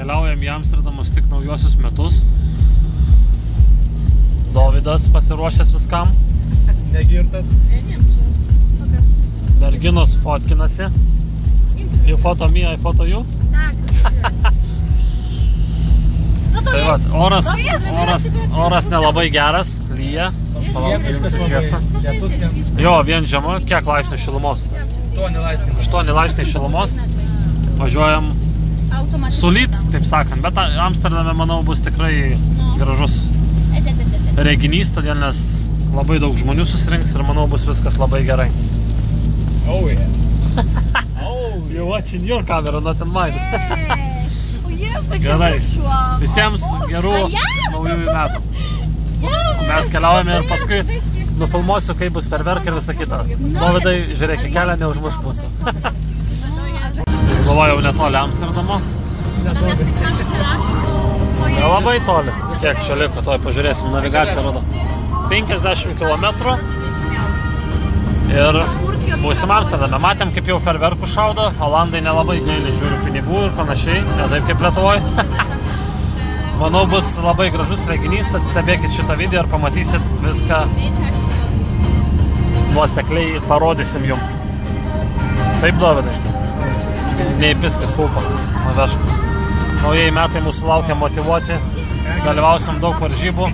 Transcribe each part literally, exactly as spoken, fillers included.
Keliaujam į Amsterdamus tik naujosius metus. Dovydas pasiruošęs viskam. Negirtas. Merginos fotkinasi. You photo me, I photo you? Tai va, oras, oras, oras nelabai geras, lyja. Jo, vien žiema, kiek laipsnių šilumos? aštuoni laipsnių šilumos. Važiuojam sulyt, taip sakant, bet Amsterdame, manau, bus tikrai gražus reginys, todėl nes labai daug žmonių susirinks ir, manau, bus viskas labai gerai. Oh yeah. Oh, you're watching your camera, not in mine. Gerai, visiems gerų naujųjų metų. Mes keliaujame ir paskui nufilmuosiu, kaip bus ferverkai ir visą kitą. Dovydai, žiūrėk, kelią neužmušk mūsų. Buvo jau netoli Amsterdamo. Labai toli. Kiek čia liko, toj pažiūrėsim, navigacija rodo. penkiasdešimt kilometrų. Ir būsim Amsterdame, matėm, kaip jau ferverkų šaudo, Olandai nelabai gailiai žiūrių pinigų ir panašiai, ne taip kaip Lietuvoj. Manau, bus labai gražus reginys, tad stebėkit šitą video ir pamatysit viską nuosekliai, parodysim jum. Taip, Dovydai? Neįpiskis tūpo, nuvežkus. Naujieji metai mūsų laukia motivuoti, dalyvausim daug varžybų,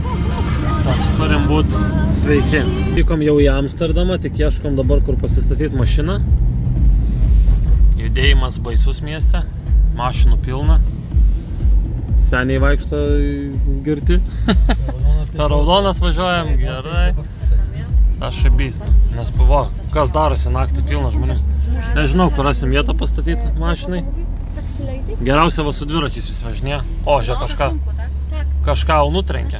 turim būti sveiki. Vykom jau į Amsterdamą, tik ieškom dabar, kur pasistatyti mašiną. Judėjimas baisus mieste, mašinų pilna. Seniai vaikšto girti. Per raudonas važiuojam, gerai. Aš šibysna, nes buvo, kas darosi naktį pilna žmonių. Nežinau, kur rasim vietą pastatyti mašinai. Geriausia va su dviračiais visi važinėja. O, žia, kažką, kažką jau nutrenkė.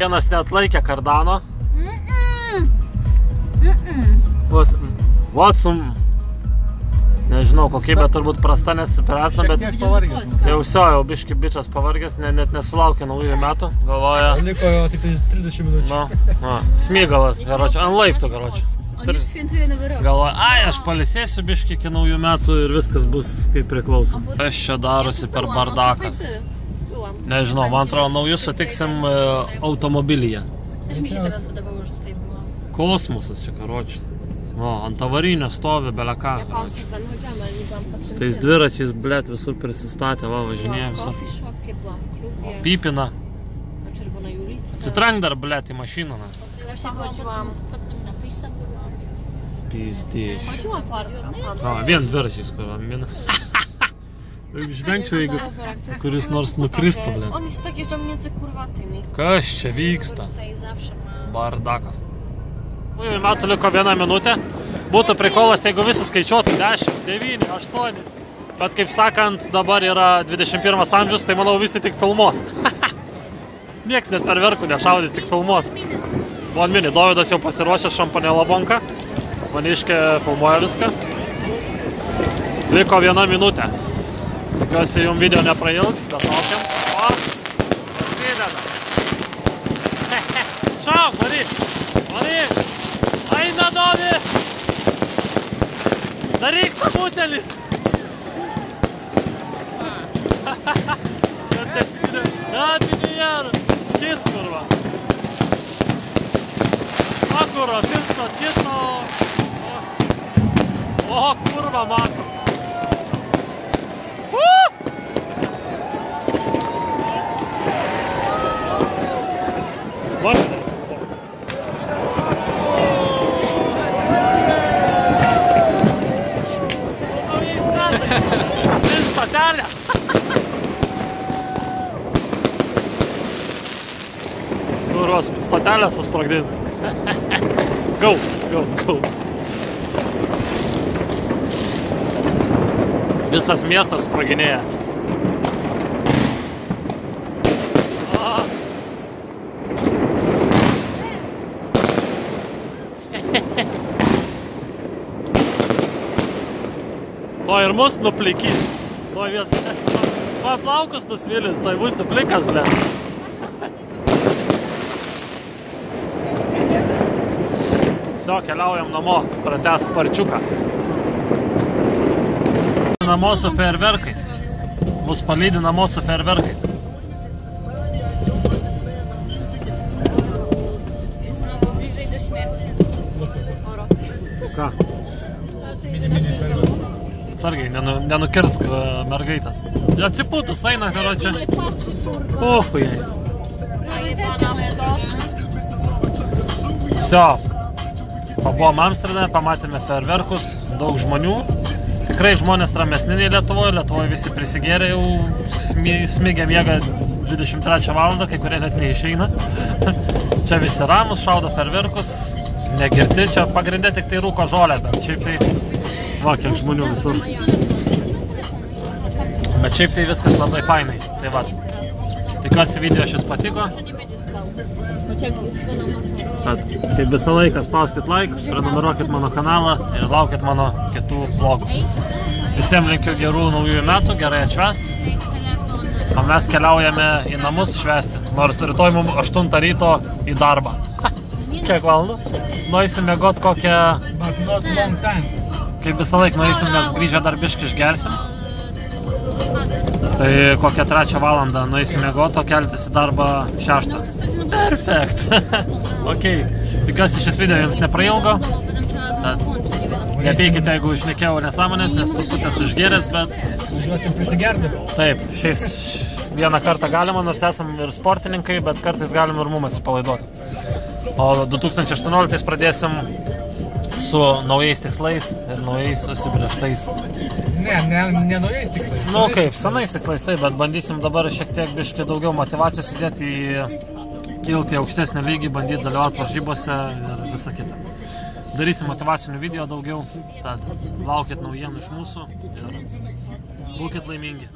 Vienas neatlaikė kardano. Vatsum, nežinau kokie, bet turbūt prasta, nes priartino, bet jau siojau, biški bičas pavargęs, net nesulaukė naujųjų metų, galvoja. Liko jo tik trisdešimt minučių. Smygalas, garočiu, ant laiptų, garočiu. Galvoja, ai, aš palisėsiu biški iki naujų metų ir viskas bus kaip priklausom. Kas čia darosi per bardakas? Nežinau, man atrodo, naujus sutiksim automobilyje. Kosmosas čia, karočiu. O, ant avarinio stovi beleką. Tais dviračiais, blėt, visur prisistatė, va, važinėja visur. Pipina. Citrank dar, blėt, į mašiną. Pizdėš. Vien dviračiais, kur amina. Žvengčiau, jeigu kuris nors nukristų, blėt. Kas čia vyksta? Bardakas. Naujųjų metų liko vieną minutę. Būtų prikolas, jeigu visi skaičiuotų dešimt, devyni, aštuoni. Bet kaip sakant, dabar yra dvidešimt pirmas amžius, tai manau visi tik filmuos. Nieks net ferverkų nešaudys, tik filmuos. One minute. Dovydas jau pasiruošęs šampanėlą bonką. Maniškė filmuoja viską. Liko vieną minutę. Tikiuosi, jums video neprailgs, bet laukiam. O, prasideda. Čau, varyk. Varyk. Aina, Dovy! Daryk tą butelį! Gati nėra! Kis, kurva! O, kurva, pirsto, kisto! O, kurva, mato! Važiuoju! Statelė. Kuros statelė susprogdins. Go, go, go. Visas miestas sproginėja. To ir mus nuplikys. Va, plaukus nusvilins, tai būsi plikas, ble. Visio, keliaujam namo, pratęst parčiuką. Namo su ferverkais. bus palydinamos su ferverkais. Ką? Sargiai, nenu, nenukirsk mergaitės. Atsipūtus eina, karočią. Uhu, jai. Vsio. Pabuvom Amsterdame, pamatėme ferverkus, daug žmonių. Tikrai žmonės ramesniniai Lietuvoje. Lietuvoje visi prisigėrė jau, smigę miega dvidešimt trečią valandą, kai kurie net neišeina. Čia visi ramus, šaudo ferverkus. Negirti, čia pagrindė tik tai rūko žolę, bet šiaip tai... Va, kiek žmonių visur. Bet šiaip tai viskas labai fainai. Tai va, tikiuosi video šis patiko. Tad, kaip visą laiką, spauskit like, prenumeruokit mano kanalą ir laukit mano kitų vlogų. Visiems linkiu gerų naujųjų metų, gerai atšvęsti. O mes keliaujame į namus švęsti, nors rytoj mums aštuntą ryto į darbą. Kiek valandų? Nueisim miegot kokią... Kaip visą laiką nueisim, mes grįžę dar biškį išgersim. Tai kokią trečią valandą nueisim miegot, o keltis į darbą šeštą. Perfekt! Ok, tikiuosi šis video jums neprailgo. Tad nepykite, jeigu išnekėjau nesąmonės, nes truputės užgerės, bet... Užjuosim prisigerti. Taip, šiais vieną kartą galima, nors esam ir sportininkai, bet kartais galim ir mum atsipalaiduoti. O du tūkstančiai aštuonioliktais pradėsim su naujais tikslais ir naujais užsibrėžtais. Ne, ne, ne naujais tikslais. Nu kaip, senais tikslais, taip, bet bandysim dabar šiek tiek biškai daugiau motivacijos įdėti į kilti į aukštesnį lygį, bandyti dalyvauti varžybose ir visą kitą. Darysim motivacinių video daugiau, tad laukit naujienų iš mūsų ir būkit laimingi.